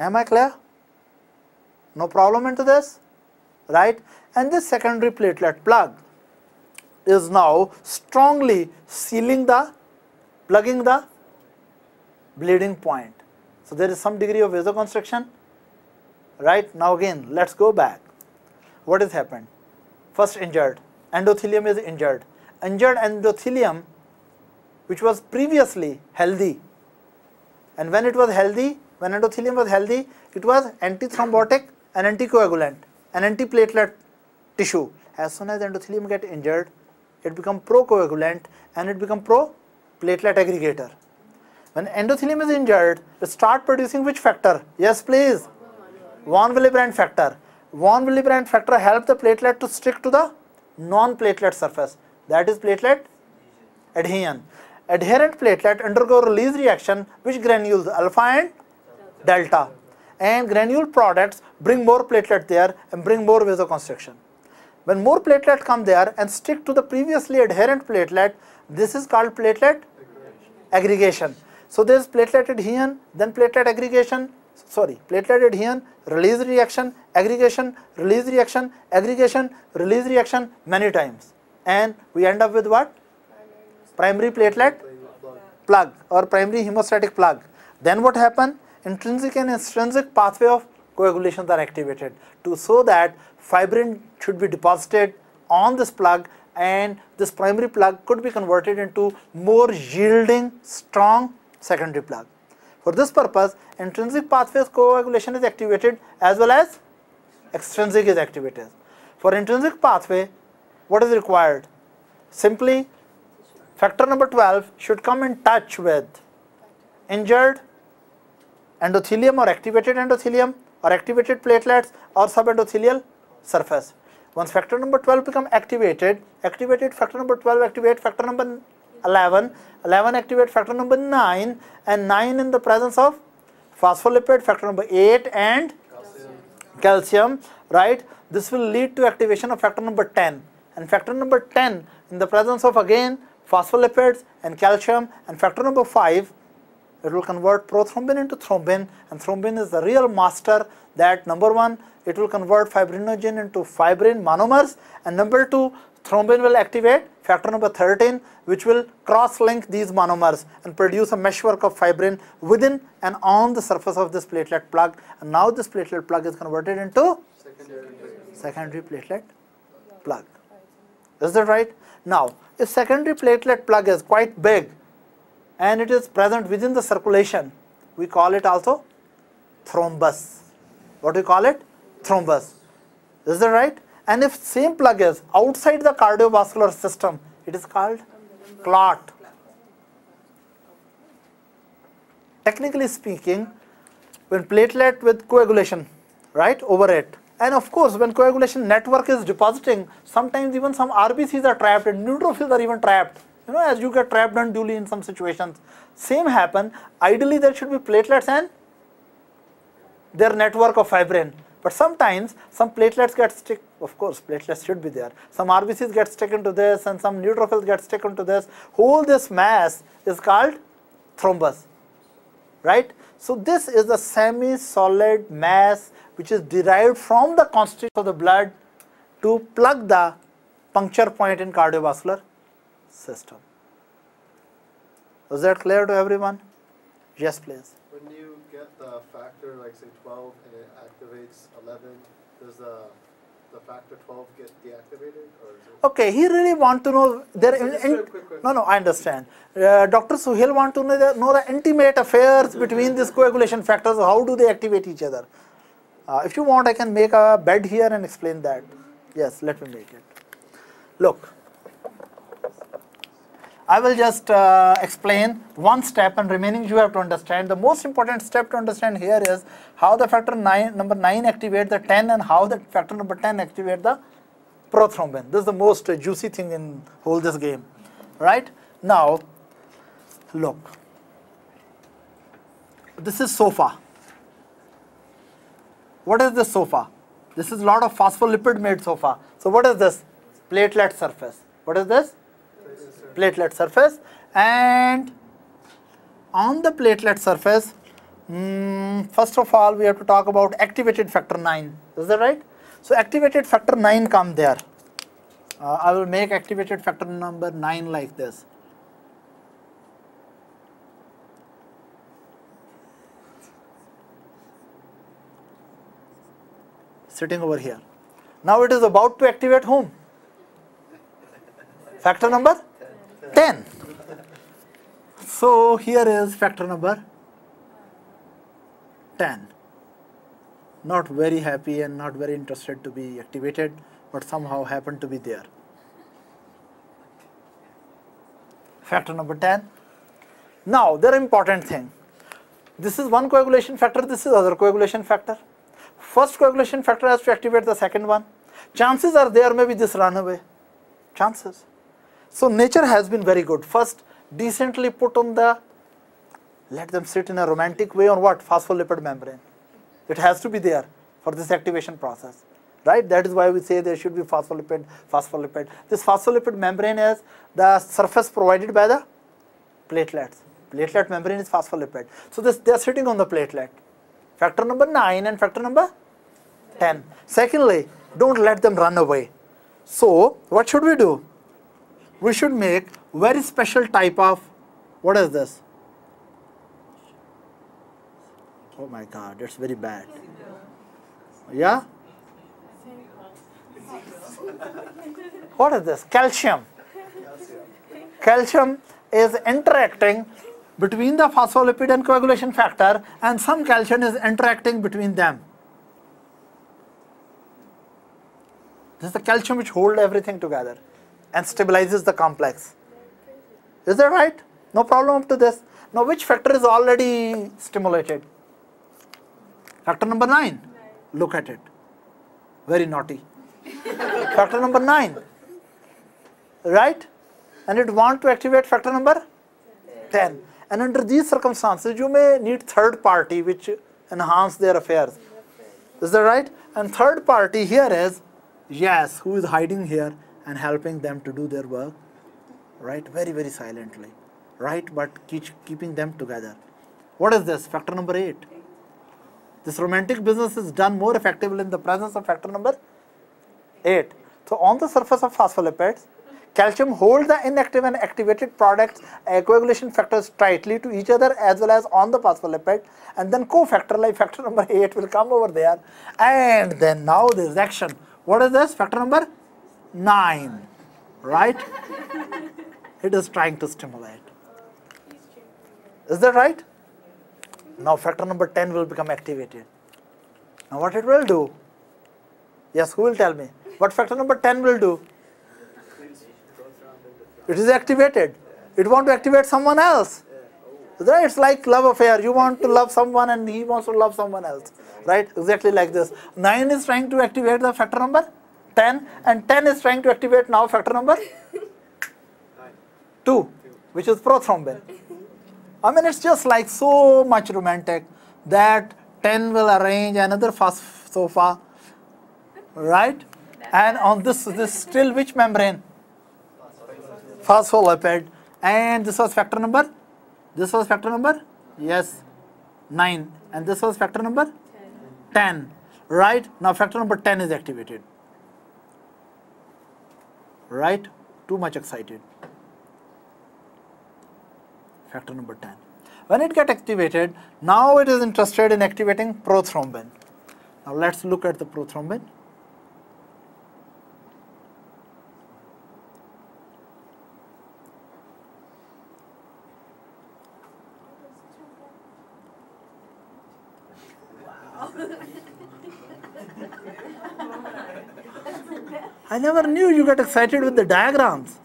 Am I clear? No problem into this, right? And this secondary platelet plug is now strongly sealing the, plugging the bleeding point. So there is some degree of vasoconstriction, right? Now again, let's go back. What has happened? First injured, endothelium is injured. Injured endothelium, which was previously healthy, and when it was healthy, when endothelium was healthy, it was antithrombotic and anticoagulant and antiplatelet tissue. As soon as endothelium gets injured, it becomes procoagulant and it becomes pro-platelet aggregator. When endothelium is injured, it starts producing which factor? Yes, please. Von Willebrand factor. Von Willebrand factor helps the platelet to stick to the non-platelet surface. That is platelet adhesion. Adherent platelet undergo release reaction which granules alpha and delta, and granule products bring more platelet there and bring more vasoconstriction. When more platelet come there and stick to the previously adherent platelet, this is called platelet aggregation. So there is platelet adhesion, then platelet aggregation, sorry, platelet adhesion, release reaction, aggregation, release reaction, aggregation, release reaction many times. And we end up with what? Primary platelet plug or primary hemostatic plug. Then what happened? Intrinsic and extrinsic pathway of coagulations are activated to so that fibrin should be deposited on this plug, and this primary plug could be converted into more yielding, strong secondary plug. For this purpose, intrinsic pathway of coagulation is activated as well as extrinsic is activated. For intrinsic pathway, what is required? Simply, factor number 12 should come in touch with injured endothelium or activated endothelium or activated platelets or subendothelial surface. Once factor number 12 become activated, factor number 12 activate factor number 11, 11 activate factor number 9, and 9 in the presence of phospholipid factor number 8 and calcium, right? This will lead to activation of factor number 10, and factor number 10 in the presence of again phospholipids and calcium and factor number 5, it will convert prothrombin into thrombin, and thrombin is the real master that number 1, it will convert fibrinogen into fibrin monomers, and number 2, thrombin will activate factor number 13, which will cross-link these monomers and produce a meshwork of fibrin within and on the surface of this platelet plug, and now this platelet plug is converted into secondary platelet plug. Is that right? Now, if secondary platelet plug is quite big and it is present within the circulation, we call it also thrombus. What do we call it? Thrombus. Is that right? And if same plug is outside the cardiovascular system, it is called clot. Technically speaking, when platelet with coagulation, right, over it, and of course when coagulation network is depositing, sometimes even some RBCs are trapped and neutrophils are even trapped. You know, as you get trapped unduly in some situations, same happen. Ideally there should be platelets and their network of fibrin. But sometimes some platelets get stuck, of course platelets should be there, some RBCs get stuck into this and some neutrophils get stuck into this. Whole this mass is called thrombus, right? So this is a semi-solid mass which is derived from the constituent of the blood to plug the puncture point in cardiovascular system. Is that clear to everyone? Yes, please. When you get the factor, like say 12, and it activates 11, does the factor 12 get deactivated? Or is it okay, he really want to know their no, I understand. Dr. Suhail want to know the intimate affairs between these coagulation factors. How do they activate each other? If you want, I can make a bed here and explain that. Yes, let me make it. Look, I will just explain one step, and remaining you have to understand. The most important step to understand here is how the factor number 9 activates the 10 and how the factor number 10 activates the prothrombin. This is the most juicy thing in whole this game. Right? Now, look. This is SOFA. What is this SOFA? This is a lot of phospholipid made SOFA. So what is this? Platelet surface. What is this? Platelet surface, and on the platelet surface First of all, we have to talk about activated factor 9. Is that right? So activated factor 9 come there. I will make activated factor number 9 like this. Sitting over here. Now it is about to activate whom? Factor number 10. So here is factor number 10. Not very happy and not very interested to be activated, but somehow happened to be there. Factor number 10. Now there are important thing. This is one coagulation factor, this is other coagulation factor. First coagulation factor has to activate the second one. Chances are there may be this runaway. Chances. So nature has been very good. First, decently put on the, let them sit in a romantic way on what? Phospholipid membrane. It has to be there for this activation process, right? That is why we say there should be phospholipid, phospholipid. This phospholipid membrane is the surface provided by the platelets. Platelet membrane is phospholipid. So this, they are sitting on the platelet. Factor number 9 and factor number 10. Secondly, don't let them run away. So what should we do? We should make very special type of, what is this? Oh my God, it's very bad. Yeah? What is this? Calcium. Calcium is interacting between the phospholipid and coagulation factor, and some calcium is interacting between them. This is the calcium which holds everything together and stabilizes the complex. Is that right? No problem up to this. Now which factor is already stimulated? Factor number 9. Look at it. Very naughty. Factor number 9. Right? And it wants to activate factor number 10. And under these circumstances, you may need third party which enhance their affairs. Is that right? And third party here is, yes, who is hiding here and helping them to do their work, right? Very, very silently, right? But keeping them together. What is this? Factor number 8. This romantic business is done more effectively in the presence of factor number 8. So on the surface of phospholipids, calcium holds the inactive and activated products, coagulation factors tightly to each other as well as on the phospholipid, and then cofactor like factor number 8 will come over there, and then now there is action. What is this? Factor number 9, right? It is trying to stimulate. Is that right? Now factor number 10 will become activated. Now what it will do? Yes, who will tell me? What factor number 10 will do? It is activated. It wants to activate someone else. Right? It's like love affair. You want to love someone and he wants to love someone else. Right? Exactly like this. 9 is trying to activate the factor number 10, and 10 is trying to activate now factor number 2, which is prothrombin. I mean, it's just like so much romantic that 10 will arrange another fast sofa, right? And on this still which membrane? Phospholipid. And this was factor number? This was factor number? Yes, 9. And this was factor number? 10. Right? Now factor number 10 is activated. Right? Too much excited. Factor number 10. When it gets activated, now it is interested in activating prothrombin. Now let's look at the prothrombin. I never knew you get excited with the diagrams.